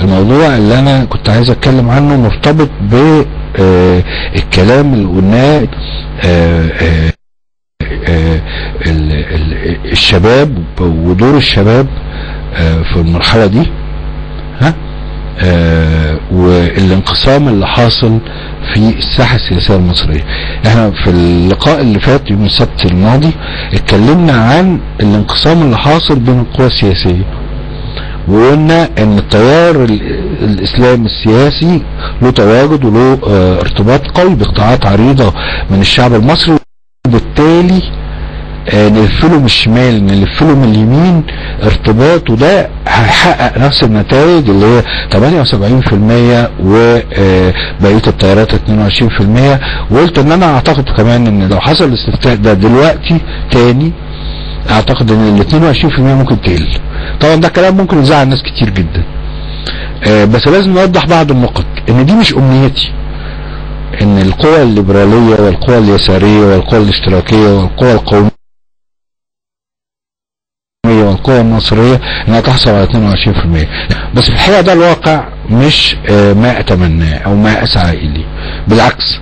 الموضوع اللي انا كنت عايز اتكلم عنه مرتبط بالكلام اللي قلناه الشباب ودور الشباب في المرحلة دي، ها، والانقسام اللي حاصل في الساحة السياسية المصرية. احنا في اللقاء اللي فات يوم السبت الماضي اتكلمنا عن الانقسام اللي حاصل بين القوى السياسية، وقلنا ان التيار الاسلامي السياسي له تواجد وله ارتباط قوي بقطاعات عريضة من الشعب المصري، وبالتالي نلفله من الشمال نلفله من اليمين، ارتباطه ده هيحقق نفس النتائج اللي هي 78% وبقيه التيارات 22%. وقلت ان انا اعتقد كمان ان لو حصل الاستفتاء ده دلوقتي تاني اعتقد ان ال 22% ممكن تقل. طبعا ده كلام ممكن يزعل ناس كتير جدا، بس لازم نوضح بعض النقط ان دي مش امنيتي، ان القوى الليبراليه والقوى اليساريه والقوى الاشتراكيه والقوى القوميه والقوى المصريه انها تحصل على 22%، بس في الحقيقه ده الواقع مش ما اتمناه او ما اسعى اليه. بالعكس،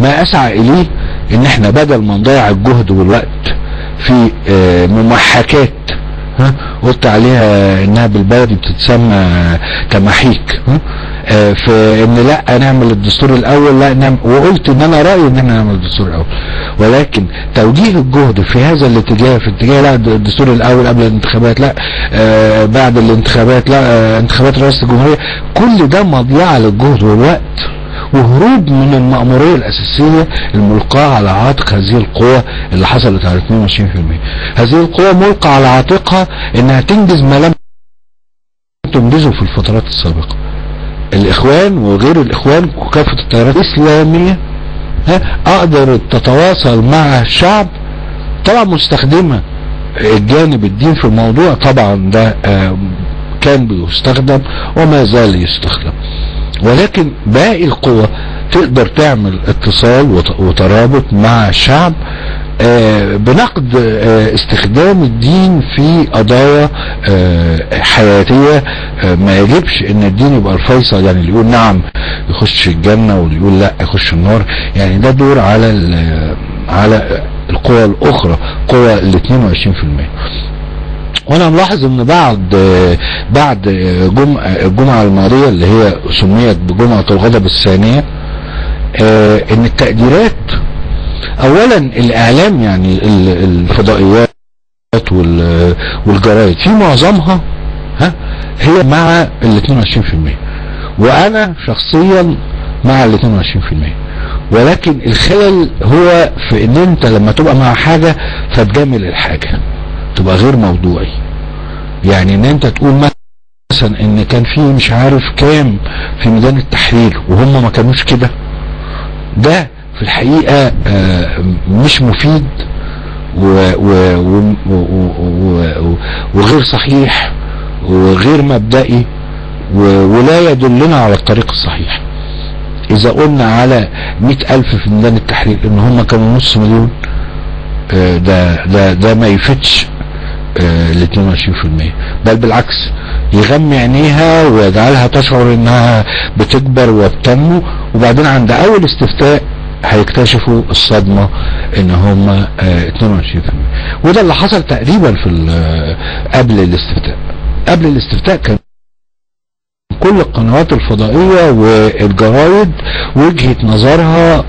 ما اسعى اليه ان احنا بدل ما نضيع الجهد والوقت في ممحكات، ها، قلت عليها انها بالبلدي بتتسمى تماحيك، في ان لا نعمل الدستور الاول، لا نعمل، وقلت ان انا رايي ان احنا نعمل الدستور الاول، ولكن توجيه الجهد في هذا الاتجاه، في اتجاه لا الدستور الاول قبل الانتخابات، لا بعد الانتخابات، لا انتخابات رئاسه الجمهوريه، كل ده مضيعه للجهد والوقت وهروب من المأمورية الأساسية الملقاة على عاتق هذه القوى اللي حصلت على 22%. هذه القوى ملقى على عاتقها انها تنجز ما لم تنجزه في الفترات السابقة. الاخوان وغير الاخوان وكافة التيارات الاسلامية قدرت تتواصل مع الشعب، طبعا مستخدمة الجانب الدين في الموضوع، طبعا ده كان بيستخدم وما زال يستخدم، ولكن باقي القوى تقدر تعمل اتصال وترابط مع الشعب بنقد استخدام الدين في قضايا حياتية. ما يجبش ان الدين يبقى الفيصل، يعني اللي يقول نعم يخش الجنة واللي يقول لا يخش النار، يعني ده دور على القوى الاخرى، قوى ال 22%. وانا ملاحظ ان بعد الجمعه الماضيه اللي هي سميت بجمعه الغضب الثانيه، ان التقديرات اولا الاعلام، يعني الفضائيات والجرايد في معظمها هي مع ال 22%، وانا شخصيا مع ال 22%، ولكن الخلل هو في ان انت لما تبقى مع حاجه فتجامل الحاجه، تبقى غير موضوعي. يعني ان انت تقول مثلا ان كان في مش عارف كام في ميدان التحرير وهم ما كانوش كده، ده في الحقيقة مش مفيد وغير صحيح وغير مبدئي ولا يدلنا على الطريق الصحيح. اذا قلنا على 100,000 في ميدان التحرير ان هم كانوا 500,000، ده ما يفتش ال 22%، بل بالعكس يغمي عينيها ويجعلها تشعر انها بتكبر وبتنمو، وبعدين عند اول استفتاء هيكتشفوا الصدمه ان هم 22%. وده اللي حصل تقريبا قبل الاستفتاء كان كل القنوات الفضائيه والجرايد وجهه نظرها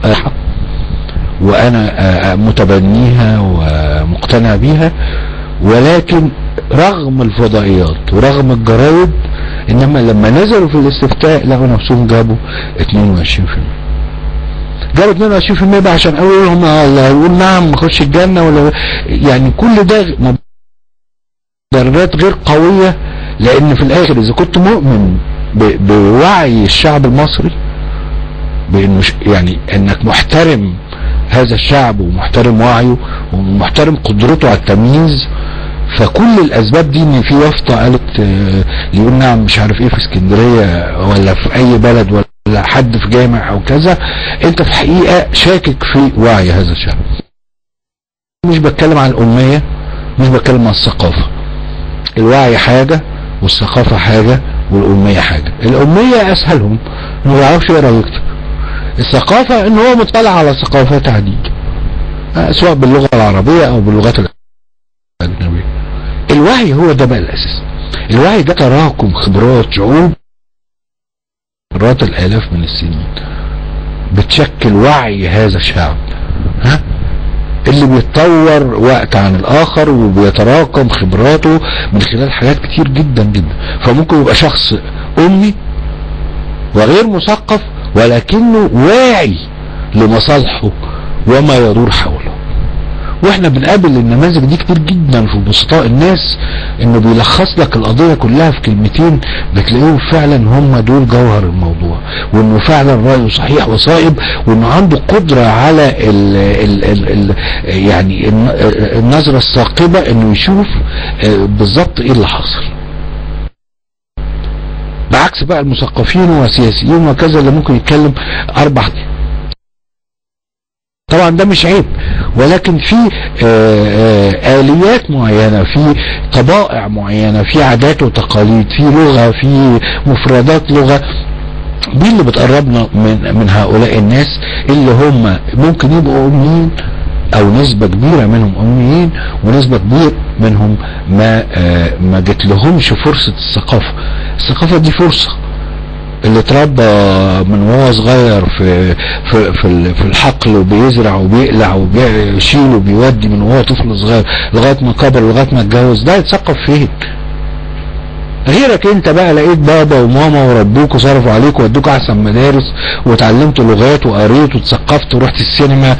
وانا متبنيها ومقتنع بيها، ولكن رغم الفضائيات ورغم الجرايد، انما لما نزلوا في الاستفتاء لقوا نفسهم جابوا 22%، جابوا 22% بقى عشان قالوا لهم اللي هيقول نعم نخش الجنه، ولا يعني كل ده مبررات غير قويه، لان في الاخر اذا كنت مؤمن بوعي الشعب المصري بانه يعني انك محترم هذا الشعب ومحترم وعيه ومحترم قدرته على التمييز، فكل الاسباب دي ان في وفطه قالت يقول نعم مش عارف ايه في اسكندريه ولا في اي بلد ولا حد في جامع او كذا، انت في الحقيقه شاكك في وعي هذا الشعب. مش بتكلم عن الاميه، مش بتكلم عن الثقافه، الوعي حاجه والثقافه حاجه والأمية حاجة. الأمية أسهلهم، ما بيعرفش يقرا ويكتب. الثقافة إن هو مطلع على ثقافات عديدة، سواء باللغة العربية أو باللغات الأجنبية. الوعي هو ده بقى الأساس. الوعي ده تراكم خبرات شعوب مرات الآلاف من السنين بتشكل وعي هذا الشعب، اللي بيتطور وقت عن الآخر وبيتراكم خبراته من خلال حاجات كتير جدا جدا. فممكن يبقى شخص أمي وغير مثقف ولكنه واعي لمصالحه وما يدور حوله. واحنا بنقابل النماذج دي كتير جدا في بسطاء الناس، انه بيلخص لك القضيه كلها في كلمتين، بتلاقيهم فعلا هم دول جوهر الموضوع، وانه فعلا رايه صحيح وصائب، وانه عنده قدره على يعني النظره الثاقبه انه يشوف بالظبط ايه اللي حصل. بعكس بقى المثقفين والسياسيين وكذا اللي ممكن يتكلم اربع. طبعا ده مش عيب، ولكن في آليات معينة، في طبائع معينة، في عادات وتقاليد، في لغة، في مفردات لغة، دي اللي بتقربنا من هؤلاء الناس اللي هم ممكن يبقوا أميين أو نسبة كبيرة منهم أميين، ونسبة كبيرة منهم ما جت لهمش فرصة الثقافة. الثقافة دي فرصة. اللي اتربى من وهو صغير في الحقل وبيزرع وبيقلع وبيشيل وبيودي من وهو طفل صغير لغايه ما كبر لغايه ما اتجوز، ده يتثقف فين؟ غيرك انت بقى لقيت بابا وماما وربوك وصرفوا عليك وودوك احسن مدارس وتعلمت لغات وقريت واتثقفت ورحت السينما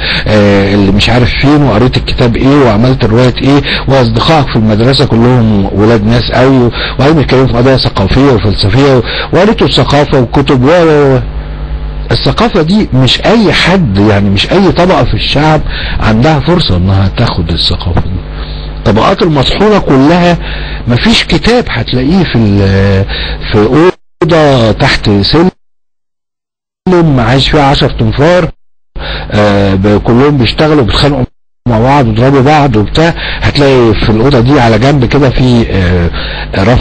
اللي مش عارف فين، وقريت الكتاب ايه وعملت روايه ايه، واصدقائك في المدرسه كلهم ولاد ناس قوي وقاعدين بيتكلموا في قضايا ثقافيه وفلسفيه وقريتوا الثقافه وكتب. الثقافه دي مش اي حد، يعني مش اي طبقه في الشعب عندها فرصه انها تاخد الثقافه دي. الطبقات المطحونه كلها مفيش كتاب هتلاقيه في اوضه تحت سلم عايش فيها 10 تنفار كلهم بيشتغلوا بيتخانقوا مع بعض ويضربوا بعض وبتاع. هتلاقي في الاوضه دي على جنب كده في رف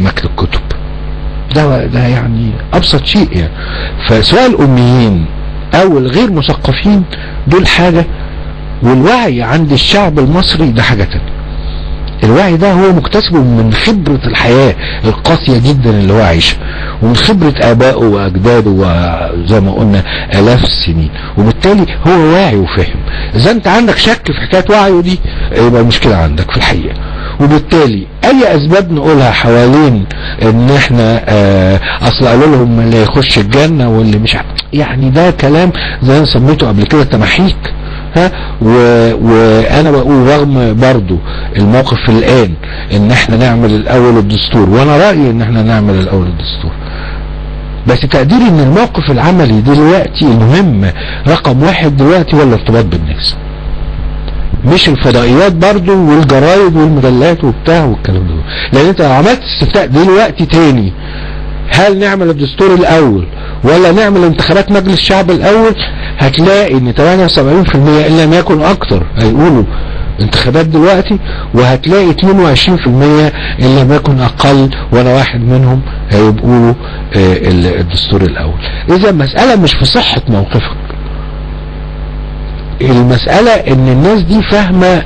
مكتب كتب. ده يعني ابسط شيء يعني. فسواء الاميين او الغير مثقفين دول حاجه، والوعي عند الشعب المصري ده حاجة تانية. الوعي ده هو مكتسب من خبرة الحياة القاسية جدا اللي هو عايشها، ومن خبرة آبائه وأجداده وزي ما قلنا آلاف السنين، وبالتالي هو واعي وفهم. إذا أنت عندك شك في حكاية وعيه دي يبقى مشكلة عندك في الحقيقة، وبالتالي أي أسباب نقولها حوالين إن إحنا أصل قالوا لهم اللي يخش الجنة واللي مش يعني ده كلام زي أنا سميته قبل كده تمحيك. وانا بقول رغم برضو الموقف الان ان احنا نعمل الاول الدستور، وانا رايي ان احنا نعمل الاول الدستور، بس تقديري ان الموقف العملي دلوقتي المهم رقم واحد دلوقتي هو الارتباط بالناس، مش الفضائيات برضو والجرايد والمجلات وبتاع والكلام ده. لان انت عملت استفتاء دلوقتي تاني، هل نعمل الدستور الاول ولا نعمل انتخابات مجلس الشعب الاول؟ هتلاقي ان 78% ان لم يكن اكتر هيقولوا انتخابات دلوقتي، وهتلاقي 22% ان لم يكن اقل ولا واحد منهم هيبقوا الدستور الاول. اذا المسألة مش في صحة موقفك، المسألة ان الناس دي فاهمة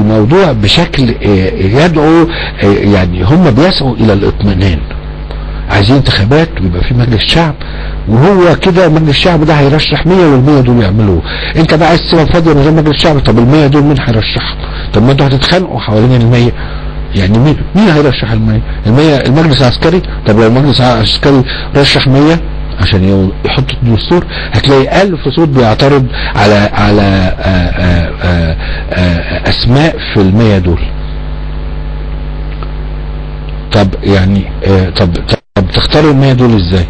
الموضوع بشكل يدعو يعني هم بيسعوا الى الاطمئنان، عايزين انتخابات ويبقى في مجلس شعب، وهو كده مجلس الشعب ده هيرشح 100 وال100 دول يعملوه. انت بقى عايز تسيبها فاضيه من غير مجلس شعب، طب ال100 دول مين هيرشحهم؟ طب ما انتوا هتتخانقوا حوالين ال100، يعني مين هيرشح ال100؟ المجلس العسكري؟ طب لو المجلس العسكري رشح 100 عشان يحط الدستور، هتلاقي 1000 صوت بيعترض على اسماء في ال100 دول. طب يعني طب تختار ال100 دول ازاي؟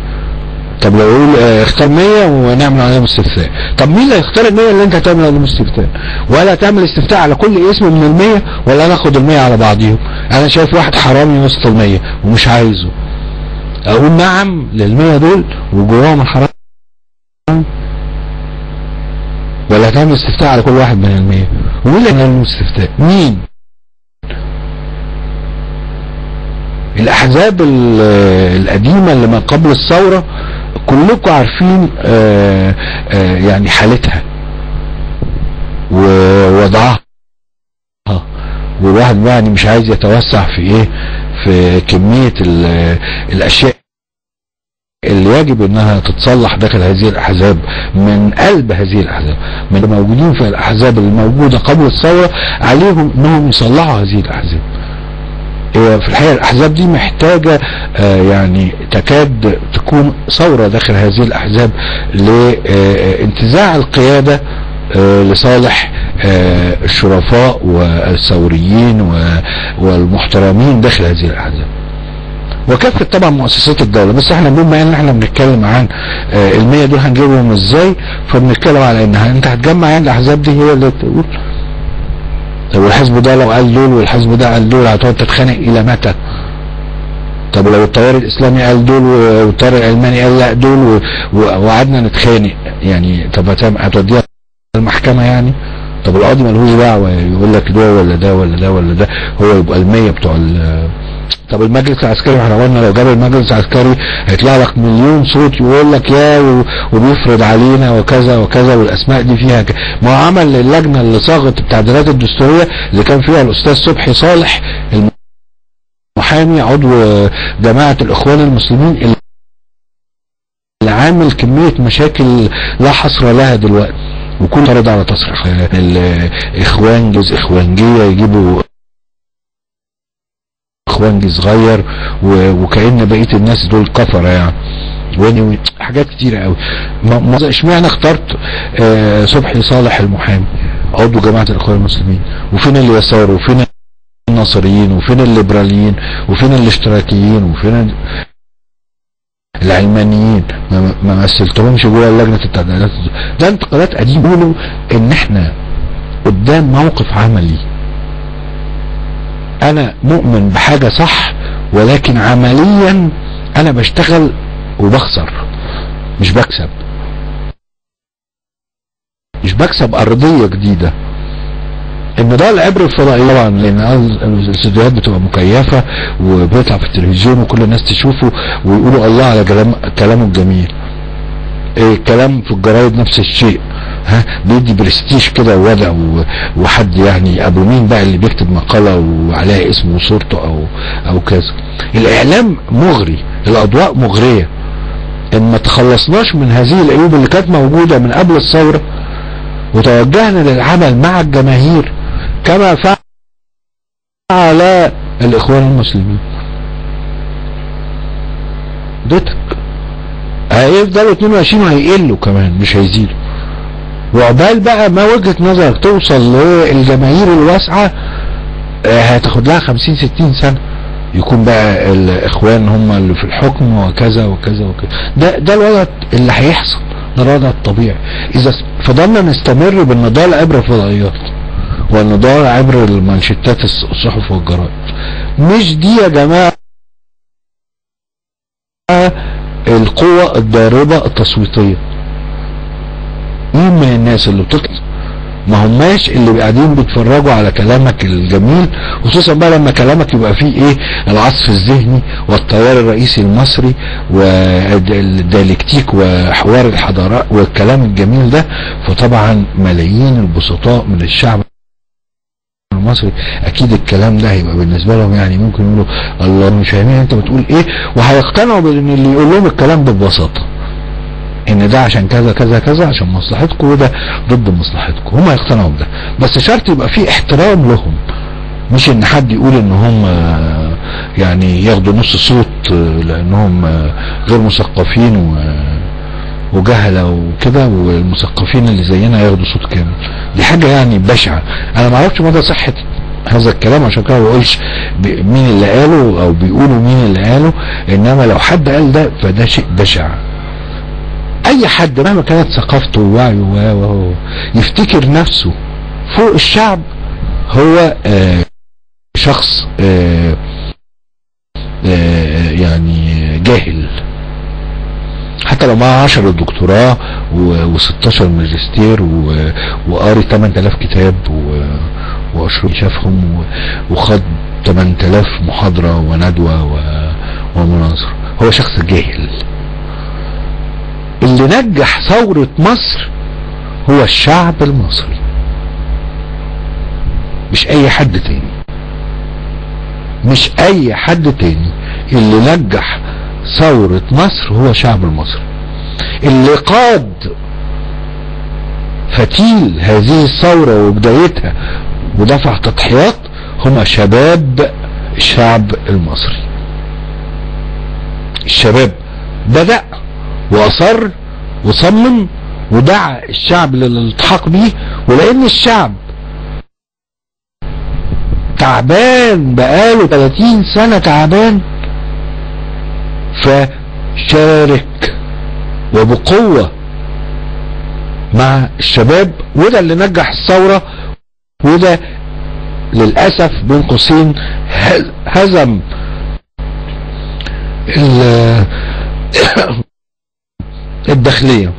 طب لو يقول اختار 100 ونعمل عليهم استفتاء، طب مين اللي هيختار ال100 اللي انت هتعمل عليهم استفتاء؟ ولا تعمل استفتاء على كل اسم من ال100، ولا انا اخد ال100 على بعضيهم. انا شايف واحد حرامي وسط ال100 ومش عايزه، اقول نعم لل100 دول وجواهم الحرامي، ولا هتعمل استفتاء على كل واحد من ال100؟ ومين اللي هيعمل لهم استفتاء؟ مين؟ الاحزاب القديمة اللي ما قبل الثورة كلكم عارفين يعني حالتها ووضعها، والواحد يعني مش عايز يتوسع في ايه، في كمية الاشياء اللي يجب انها تتصلح داخل هذه الاحزاب، من قلب هذه الاحزاب، من الموجودين في الاحزاب الموجودة قبل الثورة عليهم انهم يصلحوا هذه الاحزاب. في الحقيقة الاحزاب دي محتاجة يعني تكاد تكون ثورة داخل هذه الاحزاب لانتزاع القيادة لصالح الشرفاء والثوريين والمحترمين داخل هذه الاحزاب، وكافة طبعا مؤسسات الدولة. بس احنا بما ان احنا بنتكلم عن المية دول هنجيبهم ازاي، فبنتكلم على انها انت هتجمع يعني الاحزاب دي هي اللي تقول، والحزب ده لو قال دول والحزب ده قال دول هتقعد تتخانق الى متى؟ طب لو التيار الاسلامي قال دول والتيار الالماني قال لا دول وقعدنا نتخانق، يعني طب هتوديها المحكمة يعني؟ طب القاضي ملهوش دعوة يقول لك ده ولا ده ولا ده ولا ده، هو يبقى المية بتوع طب المجلس العسكري، احنا قلنا لو جاب المجلس العسكري هيطلع لك مليون صوت يقول لك يا وبيفرض علينا وكذا وكذا والاسماء دي فيها ما هو عمل اللجنه اللي صاغت التعديلات الدستوريه اللي كان فيها الاستاذ صبحي صالح المحامي عضو جماعه الاخوان المسلمين، اللي عامل كميه مشاكل لا حصر لها دلوقتي، وكل طرد على تصريح الاخوان جزء اخوانجيه يجيبوا اخوانجي صغير وكأن بقية الناس دول كفرة يعني، حاجات كتيرة قوي. اشمعنى اخترت صبحي صالح المحامي عضو جماعة الاخوان المسلمين؟ وفين اليسار وفين الناصريين وفين الليبراليين وفين الاشتراكيين وفين العلمانيين؟ ما مثلتهمش جوه لجنة التعديلات. ده انتقادات قديمة. بيقولوا ان احنا قدام موقف عملي. انا مؤمن بحاجة صح، ولكن عمليا انا بشتغل وبخسر، مش بكسب، مش بكسب ارضية جديدة. النضال العبري الفضائي طبعا، لان الاستديوهات بتبقى مكيفة وبيطلع في التلفزيون وكل الناس تشوفه ويقولوا الله على كلامه الجميل. الكلام في الجرايد نفس الشيء، ها بيدي برستيج كده ووضع وحد يعني ابو مين بقى اللي بيكتب مقاله وعليها اسمه وصورته او كذا. الاعلام مغري، الاضواء مغريه. ان ما تخلصناش من هذه العيوب اللي كانت موجوده من قبل الثوره وتوجهنا للعمل مع الجماهير كما فعل الاخوان المسلمين، دتك هيفضلوا 22 وهيقلوا كمان مش هيزيدوا. وعقبال بقى ما وجهة نظرك توصل للجماهير الواسعة هتاخد لها 50-60 سنة، يكون بقى الاخوان هم اللي في الحكم وكذا وكذا وكذا. ده الوضع اللي هيحصل، ده الوضع الطبيعي اذا فضلنا نستمر بالنضال عبر الفضائيات والنضال عبر المانشيتات الصحف والجرائد. مش دي يا جماعة القوة الضاربة التصويتية. مين من الناس اللي بتطلع ما هماش اللي قاعدين بيتفرجوا على كلامك الجميل، خصوصا بقى لما كلامك يبقى فيه ايه العصف الذهني والتيار الرئيسي المصري والديالكتيك وحوار الحضارات والكلام الجميل ده. فطبعا ملايين البسطاء من الشعب المصري اكيد الكلام ده هيبقى بالنسبه لهم يعني ممكن يقولوا الله مش فاهمين انت بتقول ايه، وهيقتنعوا بان اللي يقول لهم الكلام ببساطه ان ده عشان كذا كذا كذا عشان مصلحتكم وده ضد مصلحتكم. هم يقتنعوا بده، بس شرط يبقى في احترام لهم، مش ان حد يقول ان هم يعني ياخدوا نص صوت لانهم غير مثقفين وجهله وكده، والمثقفين اللي زينا ياخدوا صوت كامل. دي حاجه يعني بشعه. انا ما اعرفش مدى صحه هذا الكلام، عشان كده ما بقولش مين اللي قاله او بيقولوا مين اللي قاله، انما لو حد قال ده فده شيء بشع. اي حد مهما كانت ثقافته ووعيه وهو يفتكر نفسه فوق الشعب هو شخص يعني جاهل، حتى لو معاه 10 دكتوراه و16 ماجستير وقاري 8000 كتاب واشرب شافهم وخد 8000 محاضرة وندوة ومناظرة. هو شخص جاهل. اللي نجح ثورة مصر هو الشعب المصري، مش اي حد تاني، مش اي حد تاني. اللي نجح ثورة مصر هو الشعب المصري، اللي قاد فتيل هذه الثورة وبدايتها ودفع تضحيات هم شباب الشعب المصري. الشباب بدأ واصر وصمم ودعا الشعب للالتحاق بيه، ولان الشعب تعبان بقاله 30 سنة تعبان، فشارك وبقوة مع الشباب، وده اللي نجح الثورة. وده للأسف بين قوسين هزم الداخلية،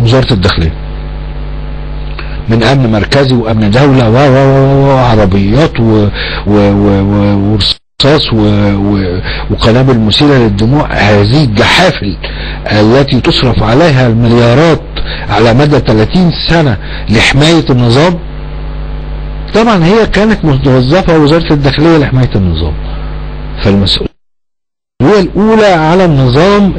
وزارة الداخلية، من امن مركزي وامن دولة وعربيات ورصاص وقنابل مثيرة للدموع. هذه الجحافل التي تصرف عليها المليارات على مدى 30 سنة لحماية النظام، طبعا هي كانت متوظفة وزارة الداخلية لحماية النظام. فالمسؤولية الأولى على النظام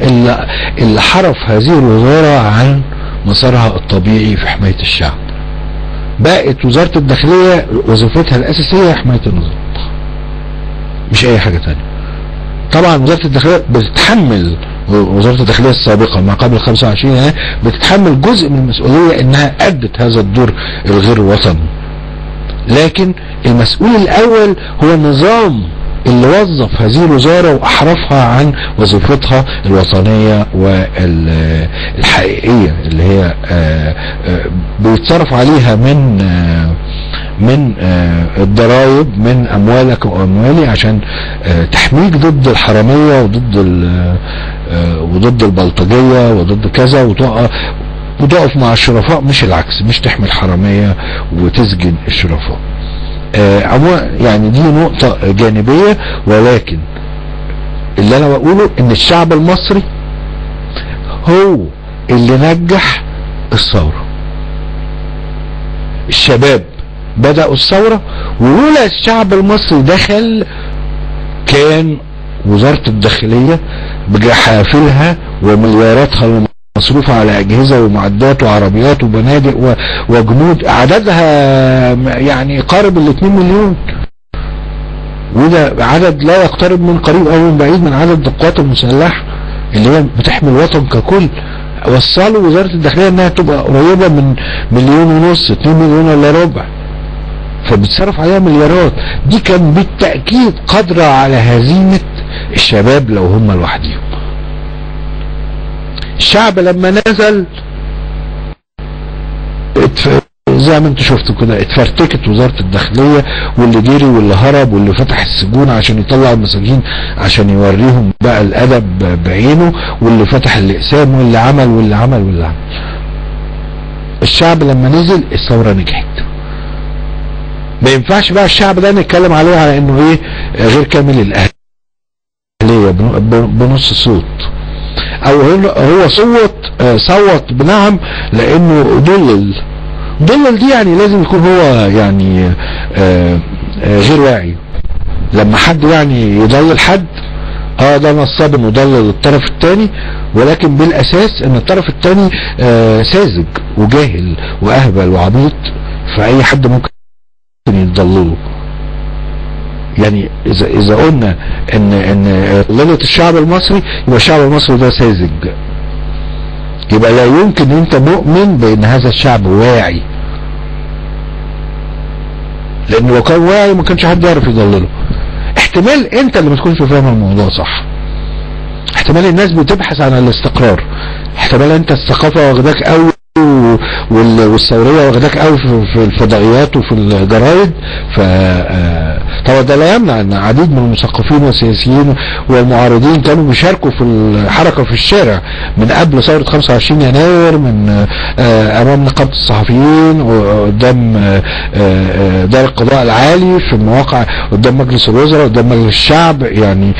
اللي حرف هذه الوزارة عن مسارها الطبيعي في حماية الشعب. بقت وزارة الداخلية وظيفتها الأساسية حماية النظام، مش أي حاجة تانية. طبعا وزارة الداخلية بتتحمل، وزارة الداخلية السابقة ما قبل 25 سنة بتتحمل جزء من المسؤولية انها أدت هذا الدور الغير وطني، لكن المسؤول الأول هو النظام اللي وظف هذه الوزارة واحرفها عن وظيفتها الوطنية والحقيقية اللي هي بيتصرف عليها من الضرائب من اموالك واموالي عشان تحميك ضد الحرامية وضد البلطجية وضد كذا، وتقف مع الشرفاء مش العكس، مش تحمي الحرامية وتسجن الشرفاء. يعني دي نقطة جانبية، ولكن اللي انا بقوله ان الشعب المصري هو اللي نجح الثورة. الشباب بدأوا الثورة، ولولا الشعب المصري دخل كان وزارة الداخلية بجحافلها وملياراتها مصروفة على اجهزة ومعدات وعربيات وبنادق وجنود عددها يعني يقارب 2 مليون، وده عدد لا يقترب من قريب او من بعيد من عدد القوات المسلحة اللي هي بتحمي الوطن ككل. وصلوا وزارة الداخلية انها تبقى قريبة من 1.5 مليون 2 مليون ولا ربع، فبتصرف عليها مليارات. دي كان بالتأكيد قادرة على هزيمة الشباب لو هم لوحدهم. الشعب لما نزل زي ما انتوا شفتوا كده اتفرتكت وزارة الداخلية، واللي جري واللي هرب واللي فتح السجون عشان يطلع المساجين عشان يوريهم بقى الادب بعينه، واللي فتح الاقسام واللي عمل واللي عمل واللي عمل. الشعب لما نزل الثورة نجحت. ما ينفعش بقى الشعب ده نتكلم عليه على انه ايه غير كامل الاهلية بنص صوت، او هو صوت بنعم لانه ضلل. دي يعني لازم يكون هو يعني غير واعي. لما حد يعني يضلل حد ده نصاب انه ضلل الطرف الثاني، ولكن بالاساس ان الطرف الثاني ساذج وجاهل واهبل وعبيط، فاي حد ممكن يضلله. يعني اذا قلنا ان ضللة الشعب المصري، يبقى الشعب المصري ده ساذج، يبقى لا يمكن انت مؤمن بان هذا الشعب واعي، لانه لو كان واعي ما كانش حد يعرف يضلله. احتمال انت اللي ما تكونش فاهم الموضوع صح، احتمال الناس بتبحث عن الاستقرار، احتمال انت الثقافه واخداك قوي والثورية واخداك قوي في الفضائيات وفي الجرايد. طبعا ده لا يمنع ان عديد من المثقفين والسياسيين والمعارضين كانوا بيشاركوا في الحركة في الشارع من قبل ثورة 25 يناير، من امام نقابة الصحفيين، وقدام دار القضاء العالي، في المواقع قدام مجلس الوزراء، قدام مجلس الشعب. يعني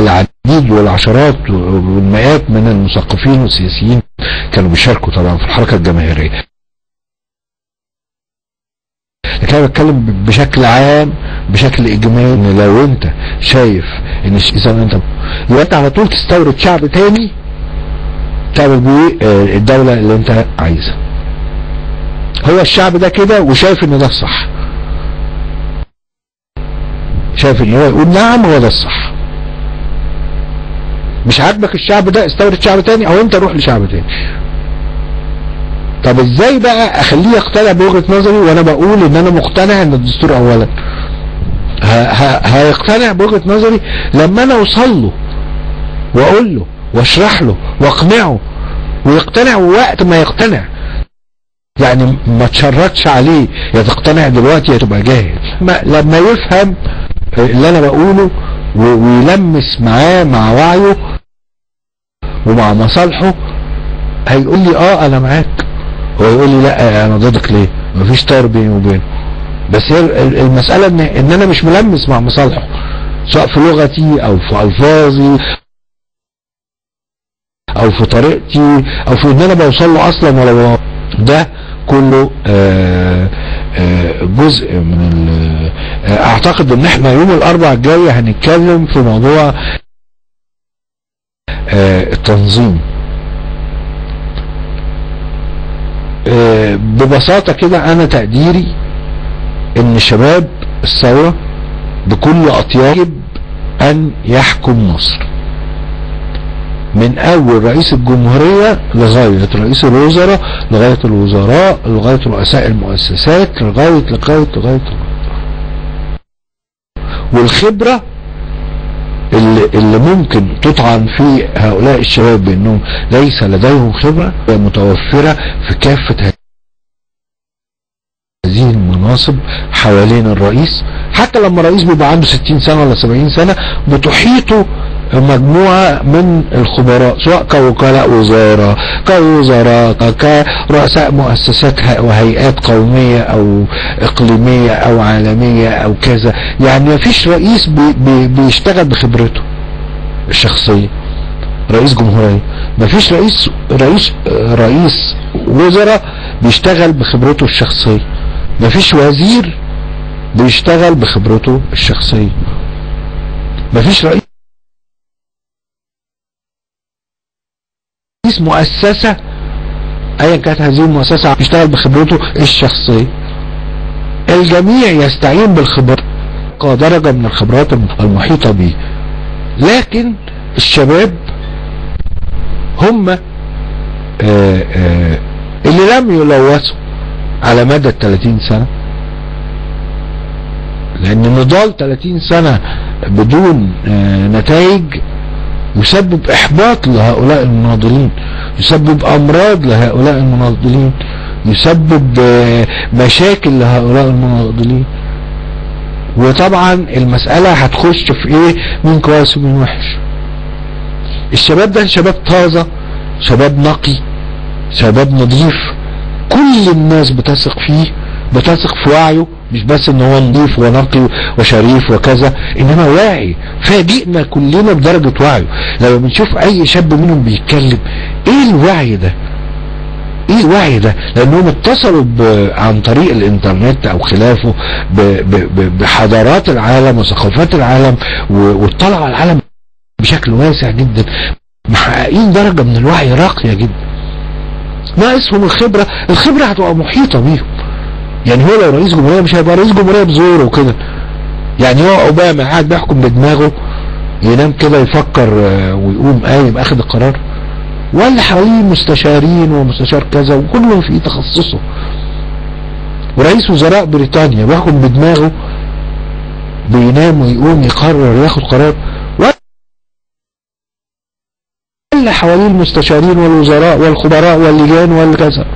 العديد والعشرات والمئات من المثقفين والسياسيين كانوا بيشاركوا طبعا في الحركة الجماهيرية. لكن انا بتكلم بشكل عام بشكل اجمالي، ان لو انت شايف ان انت على طول تستورد شعب تاني تعمل بيه الدولة اللي انت عايزها. هو الشعب ده كده وشايف ان ده الصح، شايف ان هو يقول نعم هو ده الصح. مش عاجبك الشعب ده، استورد شعب تاني او انت روح لشعب تاني. طب ازاي بقى اخليه يقتنع بوجهة نظري وانا بقول ان انا مقتنع ان الدستور اولا؟ هيقتنع بوجهة نظري لما انا اوصل له واقول له واشرح له واقنعه ويقتنع. ووقت ما يقتنع يعني ما تشرطش عليه يا تقتنع دلوقتي يا تبقى جاهل. لما يفهم اللي انا بقوله ويلمس معاه مع وعيه ومع مصالحه هيقول لي اه انا معاك، ويقول لي لا انا ضدك ليه؟ مفيش طار بيني وبينه. بس هي المساله ان انا مش ملمس مع مصالحه، سواء في لغتي او في الفاظي او في طريقتي او في ان انا بوصل له اصلا ولا ده كله جزء من اعتقد ان احنا يوم الاربعاء الجاي هنتكلم في موضوع التنظيم. ببساطة كده انا تقديري ان شباب الثورة بكل اطياف يجب ان يحكم مصر، من اول رئيس الجمهورية لغاية رئيس الوزراء لغاية الوزراء لغاية رؤساء المؤسسات لغاية والخبرة اللي ممكن تطعن في هؤلاء الشباب بانهم ليس لديهم خبرة متوفرة في كافة هذه المناصب حوالين الرئيس. حتى لما الرئيس بيبقى عنده 60 سنة ولا 70 سنة بتحيطه مجموعة من الخبراء، سواء كوكلاء وزارة كوزراء كرؤساء مؤسسات وهيئات قومية او اقليمية او عالمية او كذا. يعني مفيش رئيس بيشتغل بخبرته الشخصية رئيس جمهورية، مفيش رئيس وزراء بيشتغل بخبرته الشخصية، مفيش وزير بيشتغل بخبرته الشخصية، مفيش رئيس مؤسسة ايا كانت هذه المؤسسة بيشتغل بخبرته الشخصية. الجميع يستعين بالخبرات كدرجة من الخبرات المحيطة به، لكن الشباب هم اللي لم يلوثوا على مدى 30 سنة، لان نضال 30 سنة بدون نتائج يسبب احباط لهؤلاء المناضلين، يسبب امراض لهؤلاء المناضلين، يسبب مشاكل لهؤلاء المناضلين. وطبعا المسألة هتخش في ايه، مين كويس ومين وحش. الشباب ده شباب طازة، شباب نقي، شباب نظيف، كل الناس بتثق فيه، بتثق في وعيه، مش بس ان هو نظيف ونقي وشريف وكذا، انما واعي. فاجئنا كلنا بدرجة وعيه. لما بنشوف اي شاب منهم بيتكلم ايه الوعي ده؟ ايه الوعي ده؟ لانهم اتصلوا عن طريق الانترنت او خلافه بحضارات العالم وثقافات العالم واطلعوا على العالم بشكل واسع جدا، محققين درجة من الوعي راقية جدا. ناقصهم الخبرة، الخبرة هتبقى محيطة بيهم. يعني هو لو رئيس جمهورية مش هيبقى رئيس جمهورية بزوره وكده. يعني هو اوباما قاعد بيحكم بدماغه، ينام كده يفكر ويقوم قايم اخد القرار، ولا حواليه مستشارين ومستشار كذا وكلهم في تخصصه. ورئيس وزراء بريطانيا بيحكم بدماغه، بينام ويقوم يقرر ياخد قرار، اللي حواليه المستشارين والوزراء والخبراء واللجان والكذا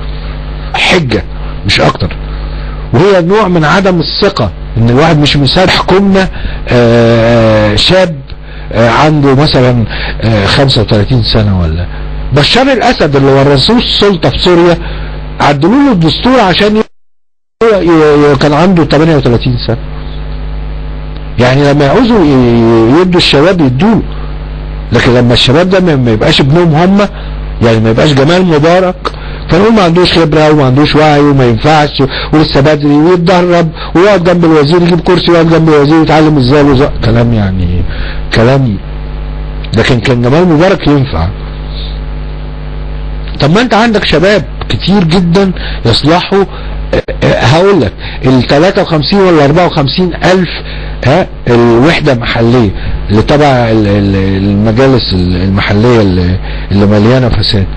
حجة مش اكتر. وهي نوع من عدم الثقة ان الواحد مش مساعد حكومنا شاب عنده مثلا 35 سنة. ولا بشار الاسد اللي ورثوه السلطة في سوريا عدلوا له الدستور عشان كان عنده 38 سنة. يعني لما يعوزوا يدوا الشباب يدوه، لكن لما الشباب ده ما يبقاش ابنهم هم، يعني ما يبقاش جمال مبارك، فنقول ما عندوش خبره وما عندوش وعي وما ينفعش ولسه بدري ويتدرب ويقعد جنب الوزير، يجيب كرسي ويقعد جنب الوزير يتعلم ازاي كلام، يعني كلام. لكن كان جمال مبارك ينفع. طب ما انت عندك شباب كتير جدا يصلحوا. هقول لك ال 53 ولا 54 ألف الوحدة محلية اللي تبع المجالس المحلية اللي مليانة فساد،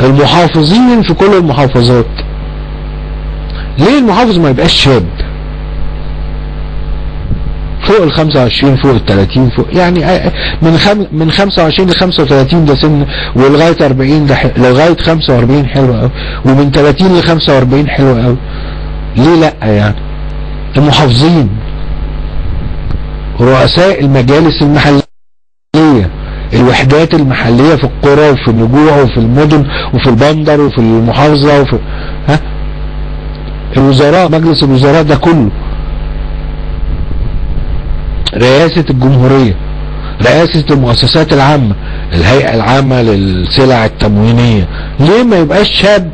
المحافظين في كل المحافظات، ليه المحافظ ما يبقاش شاب فوق ال 25 فوق ال 30 فوق، يعني من 25 ل 35 ده سن، ولغايه 40 ده لغايه 45 حلو قوي، ومن 30 ل 45 حلو قوي. ليه لا؟ يعني المحافظين، رؤساء المجالس المحليه، الوحدات المحليه في القرى وفي النجوع وفي المدن وفي البندر وفي المحافظه وفي الوزراء، مجلس الوزراء ده كله، رئاسة الجمهورية، رئاسة المؤسسات العامة، الهيئة العامة للسلع التموينية. ليه ما يبقاش شاب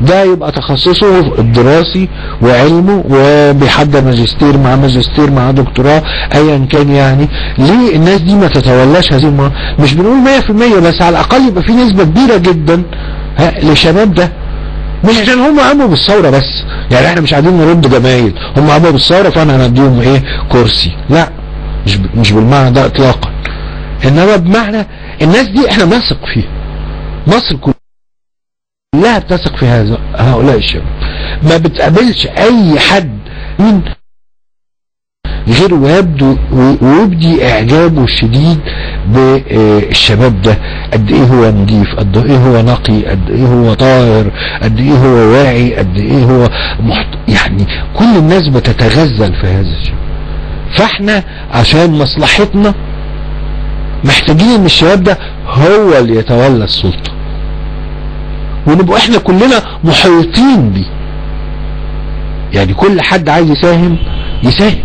ده يبقى تخصصه الدراسي وعلمه وبيحضر ماجستير مع ماجستير مع دكتوراه ايا كان؟ يعني ليه الناس دي ما تتولاش هذه مش بنقول 100%، بس على الاقل يبقى في نسبة كبيرة جدا لشباب ده، مش عشان هم قاموا بالثورة بس، يعني احنا مش قاعدين نرد جمايل هم قاموا بالثورة فانا هنديهم ايه كرسي، لا مش بالمعنى ده اطلاقا، انما بمعنى الناس دي احنا نثق فيها، مصر كلها بتثق في هؤلاء الشباب، ما بتقابلش اي حد من غير ويبدي اعجابه الشديد بالشباب ده، قد ايه هو نضيف، قد ايه هو نقي، قد ايه هو طاهر، قد ايه هو واعي، قد ايه هو يعني كل الناس بتتغزل في هذا الشباب. فاحنا عشان مصلحتنا محتاجين ان الشباب ده هو اللي يتولى السلطة، ونبقى احنا كلنا محيطين بيه، يعني كل حد عايز يساهم يساهم،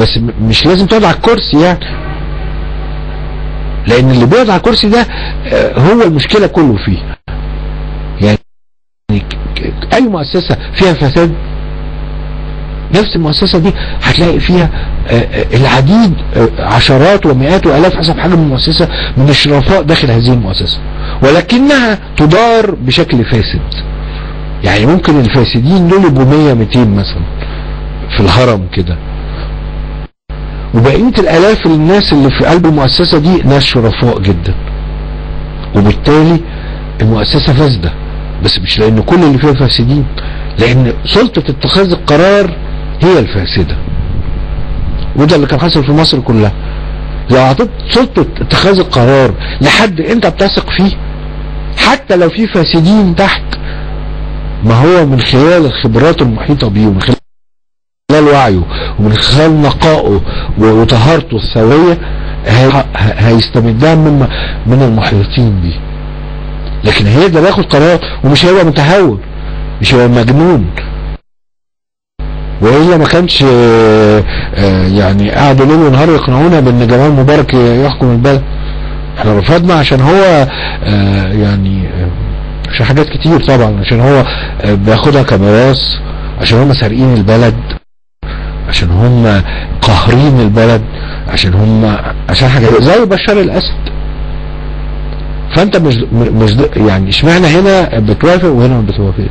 بس مش لازم تقعد على الكرسي، يعني لان اللي بيقعد على الكرسي ده هو المشكله كله فيه. يعني اي مؤسسه فيها فساد نفس المؤسسه دي هتلاقي فيها العديد عشرات ومئات والاف حسب حجم المؤسسه من الشرفاء داخل هذه المؤسسه، ولكنها تدار بشكل فاسد. يعني ممكن الفاسدين دول يبقوا 100 200 مثلا في الهرم كده، وبقية الالاف الناس اللي في قلب المؤسسة دي ناس شرفاء جدا، وبالتالي المؤسسة فاسدة، بس مش لان كل اللي فيها فاسدين، لان سلطة اتخاذ القرار هي الفاسدة. وده اللي كان حاصل في مصر كلها. لو اعطيت سلطة اتخاذ القرار لحد انت بتثق فيه حتى لو في فاسدين تحت، ما هو من خلال الخبرات المحيطة بيه ومن خلال وعيه ومن خلال نقائه وطهارته السويه هيستمدها من المحيطين بيه. لكن هي ده بياخد قرارات ومش هيبقى متهور، مش هيبقى مجنون، والا ما كانش يعني قعدوا ليل ونهار يقنعونا بان جمال مبارك يحكم البلد. احنا رفضنا عشان هو يعني عشان حاجات كتير طبعا، عشان هو بياخدها كميراث، عشان هم سارقين البلد، عشان هم قاهرين البلد، عشان حاجة زي بشار الاسد. فانت مش يعني اشمعنى هنا بتوافق وهنا ما بتوافقش؟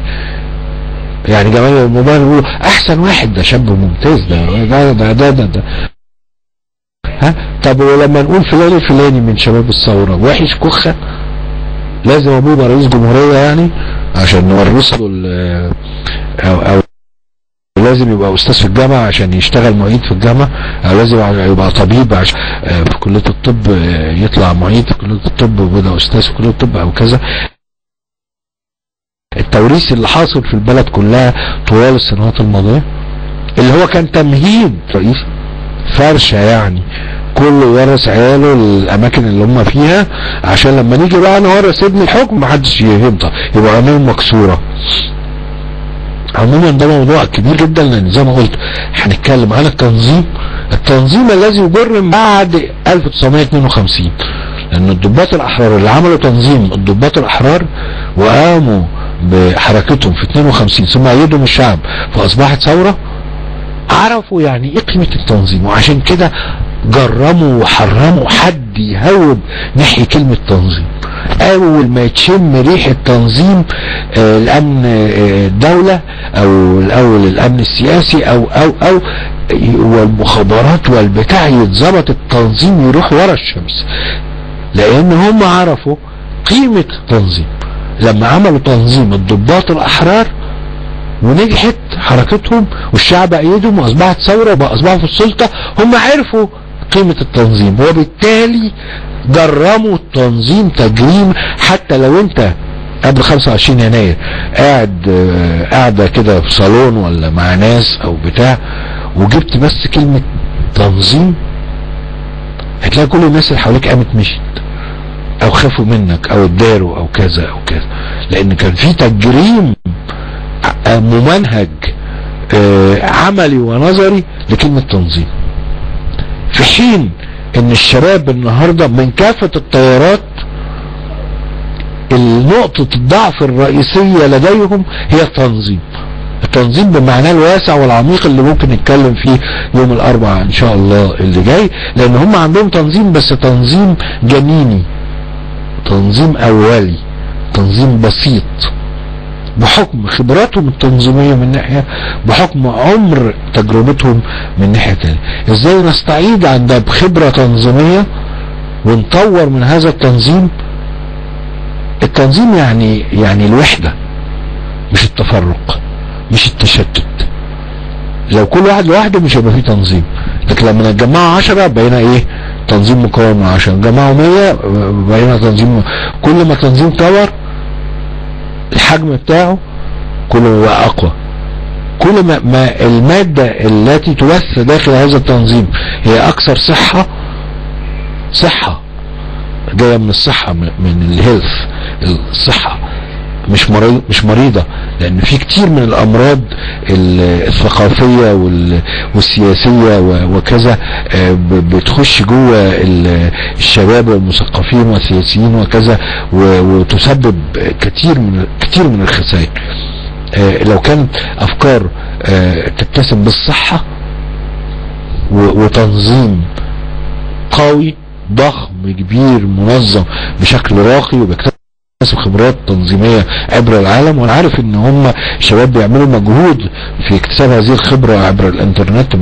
يعني جمال مبارك بيقولوا احسن واحد ده شاب ممتاز ده ده ده ده, ده, ده. ها طب ولما نقول فلان الفلاني من شباب الثوره وحش كخه لازم ابوه يبقى رئيس جمهوريه يعني عشان نورث له لازم يبقى أستاذ في الجامعة عشان يشتغل معيد في الجامعة، أو لازم يبقى طبيب عشان في كلية الطب يطلع معيد في كلية الطب ويبقى أستاذ في كلية الطب أو كذا. التوريث اللي حاصل في البلد كلها طوال السنوات الماضية اللي هو كان تمهيد رئيسي فرشة، يعني كله ورث عياله الاماكن اللي هم فيها عشان لما نيجي بقى نورث ابن الحكم محدش يهمها، يبقى عينيهم مكسوره. عموما ده موضوع كبير جدا، لان زي ما قلت هنتكلم على التنظيم الذي جرم بعد 1952، لان الضباط الاحرار اللي عملوا تنظيم الضباط الاحرار وقاموا بحركتهم في 52 ثم ايدهم الشعب فاصبحت ثوره، عرفوا يعني ايه قيمه التنظيم، وعشان كده جرموا وحرموا حد يهوب ناحية كلمة تنظيم. اول ما يتشم ريحة تنظيم الامن الدولة او الاول الامن السياسي او والمخابرات والبتاع يتظبط، التنظيم يروح ورا الشمس، لان هم عرفوا قيمة التنظيم. لما عملوا تنظيم الضباط الاحرار ونجحت حركتهم والشعب ايدهم واصبحت ثورة واصبحوا في السلطة، هم عرفوا قيمة التنظيم وبالتالي جرموا التنظيم تجريم. حتى لو انت قبل 25 يناير قاعدة كده في صالون ولا مع ناس او بتاع وجبت بس كلمة تنظيم، هتلاقي كل الناس اللي حواليك قامت مشيت او خافوا منك او اتداروا او كذا او كذا، لان كان في تجريم ممنهج عملي ونظري لكلمة تنظيم. في حين ان الشباب النهاردة من كافة التيارات النقطة الضعف الرئيسية لديهم هي التنظيم، التنظيم بمعناه الواسع والعميق اللي ممكن نتكلم فيه يوم الاربعاء ان شاء الله اللي جاي، لان هم عندهم تنظيم بس تنظيم جنيني، تنظيم اولي، تنظيم بسيط بحكم خبراتهم التنظيمية من ناحية، بحكم عمر تجربتهم من ناحية تانية. ازاي نستعيد عن ده بخبرة تنظيمية ونطور من هذا التنظيم؟ التنظيم يعني الوحدة، مش التفرق، مش التشتت. لو كل واحد لوحده مش هيبقى فيه تنظيم، لكن لما نتجمعوا 10 بقينا ايه؟ تنظيم مكون. عشان جمعوا 100 بقينا تنظيم. كل ما تنظيم طور الحجم بتاعه كل ما بقى اقوى، كل ما المادة التي توث داخل هذا التنظيم هي اكثر صحة جاية من الصحة، من الهيلث، الصحة مش مريضة، لان في كتير من الامراض الثقافية والسياسية وكذا بتخش جوه الشباب والمثقفين والسياسيين وكذا وتسبب كتير من الخسائر. لو كانت افكار تتسم بالصحة وتنظيم قوي ضخم كبير منظم بشكل راقي وبكتير خبرات تنظيمية عبر العالم. وانا عارف ان هم شباب بيعملوا مجهود في اكتساب هذه الخبرة عبر الانترنت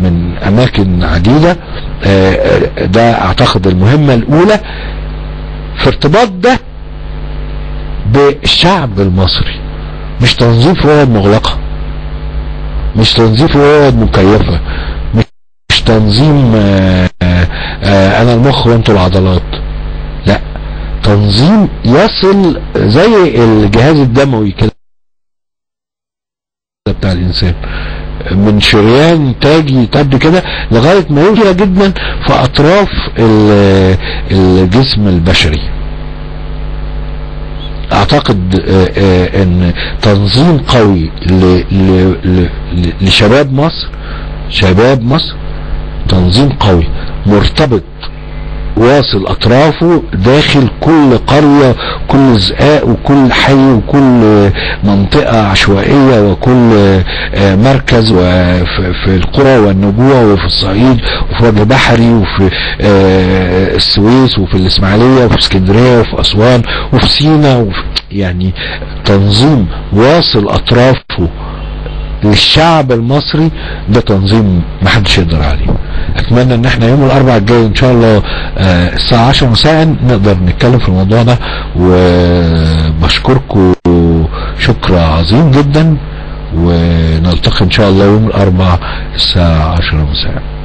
من اماكن عديدة. ده اعتقد المهمة الاولى في ارتباط ده بالشعب المصري، مش تنظيم في اوض مغلقة، مش تنظيم في اوض مكيفة، مش تنظيم انا المخ وانتوا العضلات، لا، تنظيم يصل زي الجهاز الدموي كده بتاع الانسان من شريان تاجي تبدو كده لغايه ما يوجد جدا في اطراف الجسم البشري. اعتقد ان تنظيم قوي لشباب مصر، شباب مصر تنظيم قوي مرتبط واصل اطرافه داخل كل قرية، كل زقاق وكل حي وكل منطقة عشوائية وكل مركز، وفي القرى والنبوة وفي الصعيد وفي وجه بحري وفي السويس وفي الاسماعيلية وفي اسكندرية وفي اسوان وفي سينا، يعني تنظيم واصل اطرافه للشعب المصري. ده تنظيم محدش يقدر عليه. اتمنى ان احنا يوم الاربعاء الجاي ان شاء الله الساعة 10 مساء نقدر نتكلم في الموضوع ده، وبشكركم شكر عظيم جدا، ونلتقي ان شاء الله يوم الاربعاء الساعة 10 مساء.